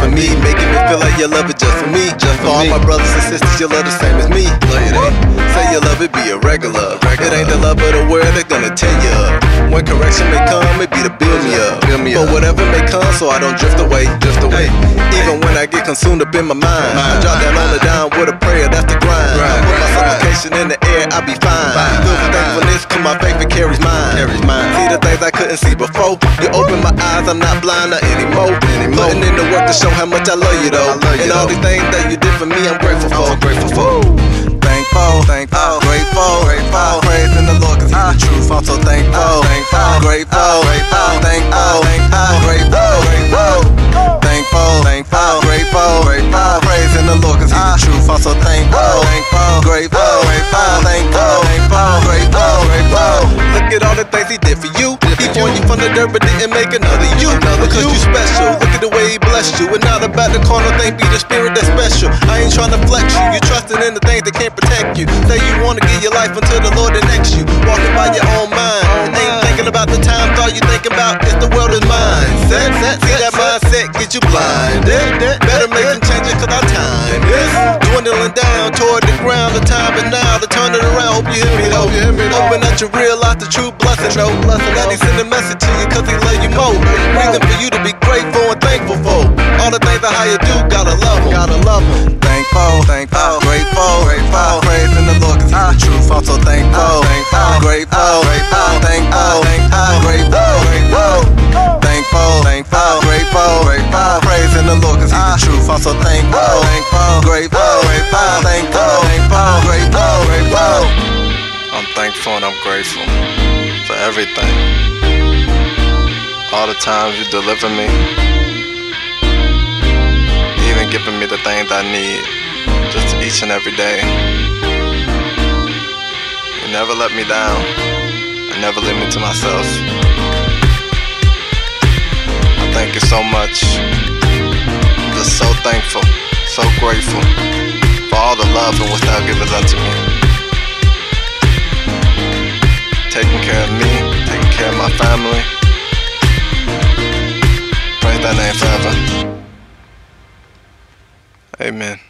for me, making me feel like your love is just for me. Just for all my brothers and sisters, your love the same as me. No, it ain't. Say your love, it be irregular. It ain't the love of the world, they're gonna tear you up. When correction may come, it be to build me up. But whatever may come, so I don't drift away. Even when I get consumed up in my mind, I drop down on the dime with a prayer, that's the grind. I put my supplication in the air, I be fine. Filled with thankfulness, cause my faith it carries mine. See the things I couldn't see before. You open my eyes, I'm not blind anymore. Putting in the work to show how much I love you though. And all these things that you did for me, I'm grateful for. Thankful, grateful, praising the Lord cause he's the truth. I'm so thankful, grateful, thankful, grateful, thankful, grateful, praising the Lord cause he's the truth. I'm so thankful, grateful, thankful, grateful, grateful. Look at all the things he did for you. He formed you from the dirt but didn't make another you. Because you special, look at the way he blessed you. And not about the carnal thing, be the spirit that's special. I ain't trying to flex you, you trusting in the things that can't protect you. Say you wanna give your life until the Lord connects you. Walking by your own mind, ain't thinking about the times, all you think about is the world is mine. See that mindset get you blinded. Better make some changes cause our time is dwindling down toward the ground. The time is now to turn it around, hope you hear me though. Hoping that you realize the true blessing though. God he send a message to you cause he love you more. Reason for you to be grateful and thankful for all the things that how you do, gotta love them. Thankful, grateful, praising the Lord cause he's the truth. I'm so thankful, grateful, thankful, grateful, thankful, grateful, praising the Lord cause he's the truth. I'm so thankful, grateful, thankful, grateful. I'm thankful and I'm grateful for everything. All the times you deliver me, even giving me the things I need, just each and every day. You never let me down, and never leave me to myself. I thank you so much. I'm just so thankful, so grateful for all the love and what thou givest unto me. Taking care of me, taking care of my family. Praise thy name forever. Amen.